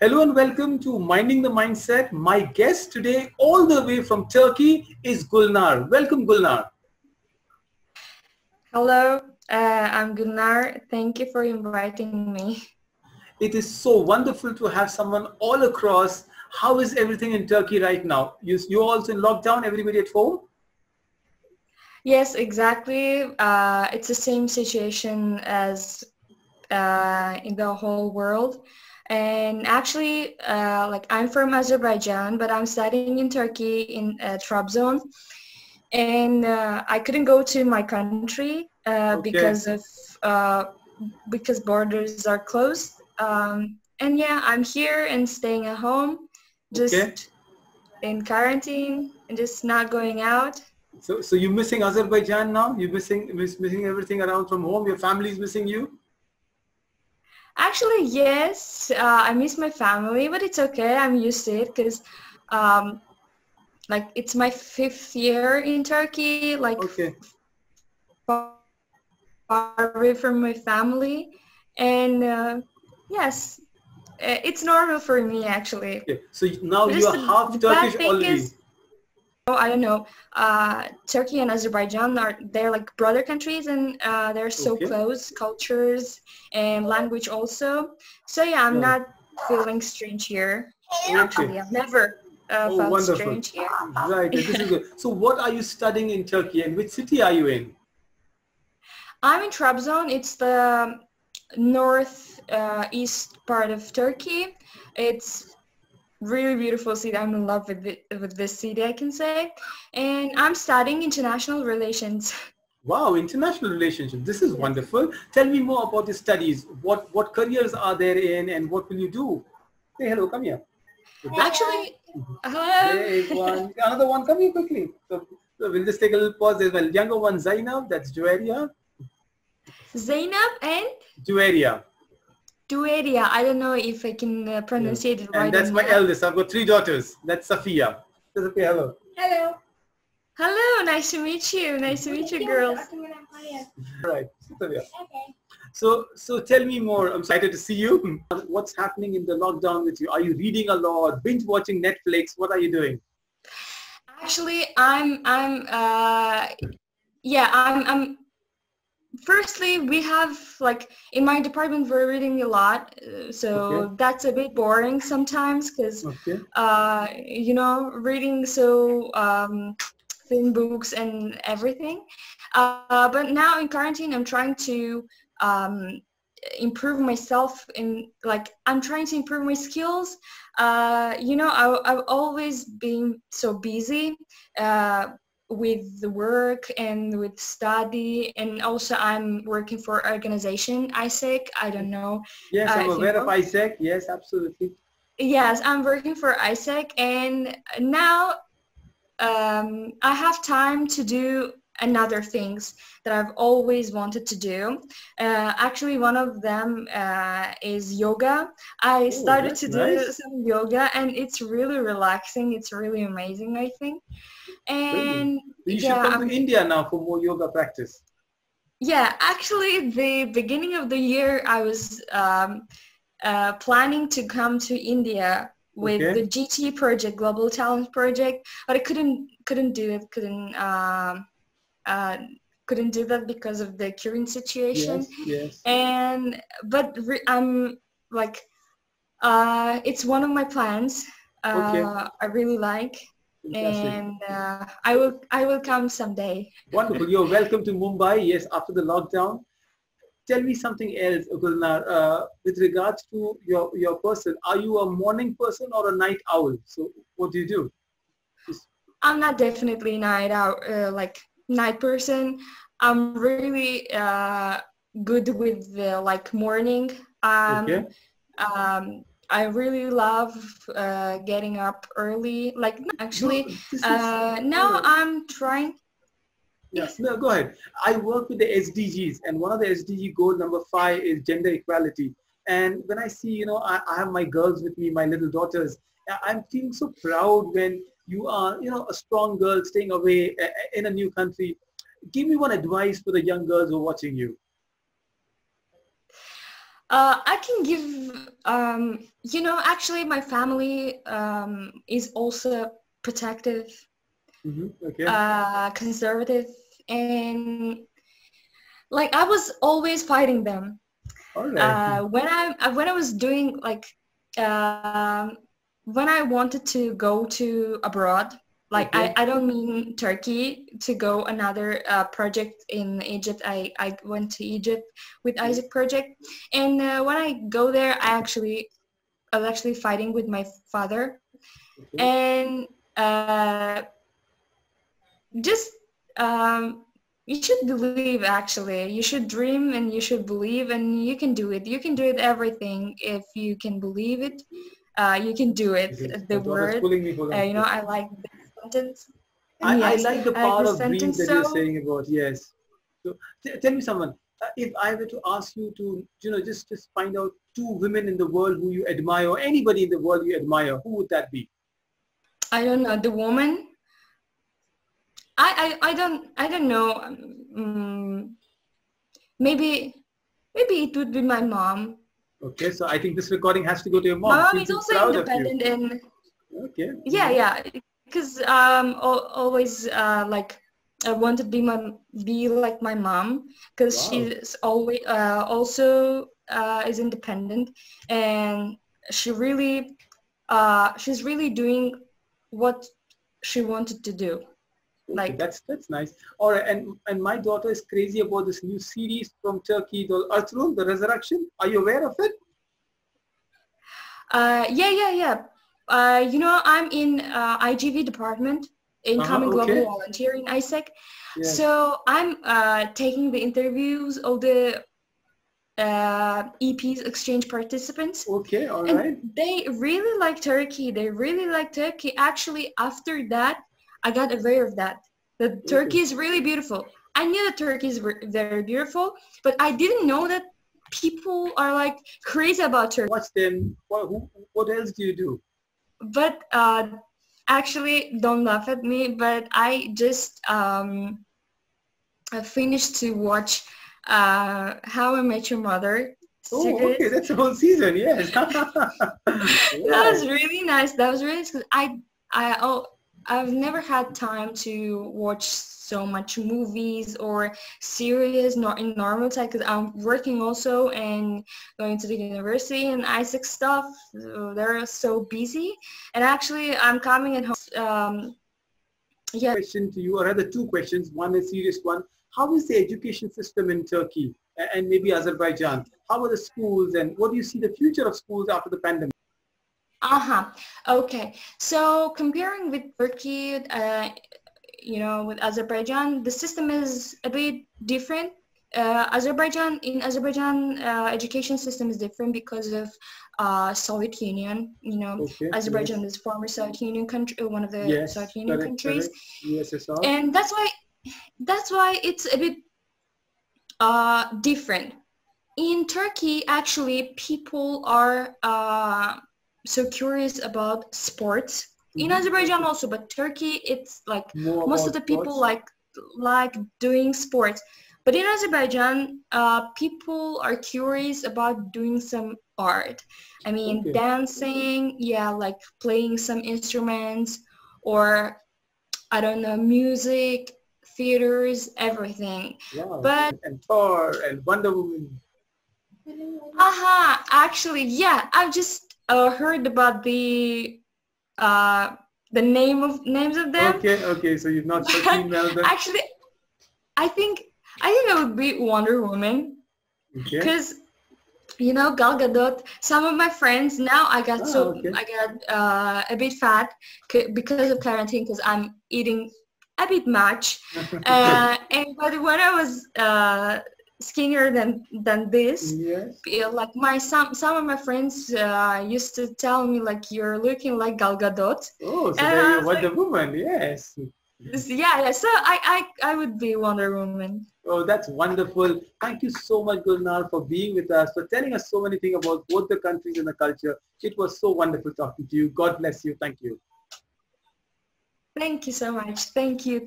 Hello and welcome to Minding the Mindset. My guest today, all the way from Turkey, is Gulnar. Welcome, Gulnar. Hello, I'm Gulnar. Thank you for inviting me. It is so wonderful to have someone all across. How is everything in Turkey right now? You're also in lockdown, everybody at home? Yes, exactly. It's the same situation as in the whole world. And actually, I'm from Azerbaijan, but I'm studying in Turkey in Trabzon, and I couldn't go to my country because borders are closed. And yeah, I'm here and staying at home, just in quarantine and just not going out. So you're missing Azerbaijan now? You're missing everything around from home. Your family is missing you. Actually, yes, I miss my family, but it's okay. I'm used to it because, it's my 5th year in Turkey, far away from my family, and yes, it's normal for me actually. Okay. So now you are half Turkish already. Oh, I don't know. Turkey and Azerbaijan they're like brother countries, and they're so close, cultures and language also. So yeah, I'm not feeling strange here. Actually, I've never felt strange here. Right. This is good. So, what are you studying in Turkey, and which city are you in? I'm in Trabzon. It's the northeast part of Turkey. It's really beautiful city. I'm in love with this city, I can say. And I'm studying international relations. Wow, international relations. This is wonderful. Tell me more about the studies. What careers are there in, and what will you do? Hey, hello, come here. Actually, hello. Hey, another one, come here quickly. So we'll just take a little pause as well. Younger one, Zainab, that's Juwairiya. Zainab and? Juwairiya. Juwairiya, I don't know if I can pronounce it right. And that's my eldest. I've got 3 daughters. That's Safiya. Safiya, hello. Hello. Hello, nice to meet you. Nice to meet you, girls. Right, Safiya. Okay. So tell me more. I'm excited to see you. What's happening in the lockdown with you? Are you reading a lot, binge watching Netflix? What are you doing? Actually, I'm firstly, we have in my department we're reading a lot, so that's a bit boring sometimes because reading so thin books and everything, but now in quarantine I'm trying to improve myself in I'm trying to improve my skills. I've always been so busy with the work and with study, and also I'm working for organization ISEC. I don't know. Yes, I'm aware of ISEC. Yes, absolutely. Yes, I'm working for ISEC, and now I have time to do another things that I've always wanted to do. Actually, one of them is yoga. I started to do some yoga, and it's really relaxing. It's really amazing, I think. And you should come to India now for more yoga practice. Yeah, actually, the beginning of the year, I was planning to come to India with the GTE project, Global Talent Project, but I couldn't do it. Couldn't do that because of the current situation. Yes. And I'm it's one of my plans. I really like. Fantastic. And I will come someday. Wonderful. You're welcome to Mumbai. Yes, after the lockdown. Tell me something else, Gulnar, with regards to your person. Are you a morning person or a night owl? So what do you do? I'm not definitely night owl, night person. I'm really good with morning. I really love getting up early. Now I'm trying. Yes. No, go ahead. I work with the SDGs, and one of the SDG goal number 5 is gender equality. And when I see, I have my girls with me, my little daughters. I'm feeling so proud when you are, a strong girl staying away in a new country. Give me one advice for the young girls who are watching you. I can give, actually my family is also protective, okay. Conservative, and like I was always fighting them. All right. When I was doing like, when I wanted to go to abroad, like okay. I don't mean Turkey, to go another project in Egypt. I went to Egypt with IGV project, and when I go there, I was actually fighting with my father, okay. And you should believe, actually. You should dream and you should believe, and you can do it. You can do it, everything. If you can believe it, you can do it. Okay. The word, I like this sentence. I like the part of dream that you're saying about, yes. So tell me someone, if I were to ask you to, just find out two women in the world who you admire, or anybody in the world you admire, who would that be? I don't know, the woman. I don't know. Maybe it would be my mom. Okay, so I think this recording has to go to your mom. My mom is also independent, and okay. Yeah, because always like I want to be like my mom, because wow. She's always also is independent, and she really she's really doing what she wanted to do. Like okay, that's nice. All right, and my daughter is crazy about this new series from Turkey, the Earthworm, the Resurrection. Are you aware of it? Yeah. I'm in IGV department in Common Global okay. Volunteering, AIESEC. Yes. So I'm taking the interviews of the EP's exchange participants. Okay, all and right. They really like Turkey. Actually, after that, I got aware of that okay. Turkey is really beautiful. I knew that Turkey is very beautiful, but I didn't know that people are like crazy about Turkey. What else do you do? But actually, don't laugh at me, but I just I finished to watch How I Met Your Mother. Oh, okay, that's the whole season, yes. That was really nice. Because I've never had time to watch so much movies or series, not in normal time, because I'm working also and going to the university and ISEC stuff. They're so busy. And actually, I'm coming at home. Yeah. Question to you, or rather two questions. One is serious one. How is the education system in Turkey and maybe Azerbaijan? How are the schools, and what do you see the future of schools after the pandemic? Okay, so comparing with Turkey, with Azerbaijan, the system is a bit different. In Azerbaijan, education system is different because of Soviet Union. Okay, Azerbaijan yes. is former Soviet Union country, one of the yes, Soviet Union correct, countries, correct. USSR. And that's why it's a bit different. In Turkey, actually, people are so curious about sports in Azerbaijan also, but Turkey it's like most of the people sports. like doing sports, but in Azerbaijan people are curious about doing some art. I mean okay. dancing, yeah, like playing some instruments, or I don't know, music, theaters, everything. Wow. But and Thor and Wonder Woman. Actually, yeah, I've just heard about the names of them. Okay. So you've not seen them. Actually, I think I would be Wonder Woman. Okay. Because Gal Gadot. Some of my friends now I got a bit fat because of quarantine, because I'm eating a bit much. But when I was skinnier than this, yes. Like some of my friends used to tell me, like, you're looking like Gal Gadot. Oh, so you're Wonder Woman, yes. Yeah. So I would be Wonder Woman. Oh, that's wonderful. Thank you so much, Gulnar, for being with us, for telling us so many things about both the countries and the culture. It was so wonderful talking to you. God bless you. Thank you. Thank you so much. Thank you.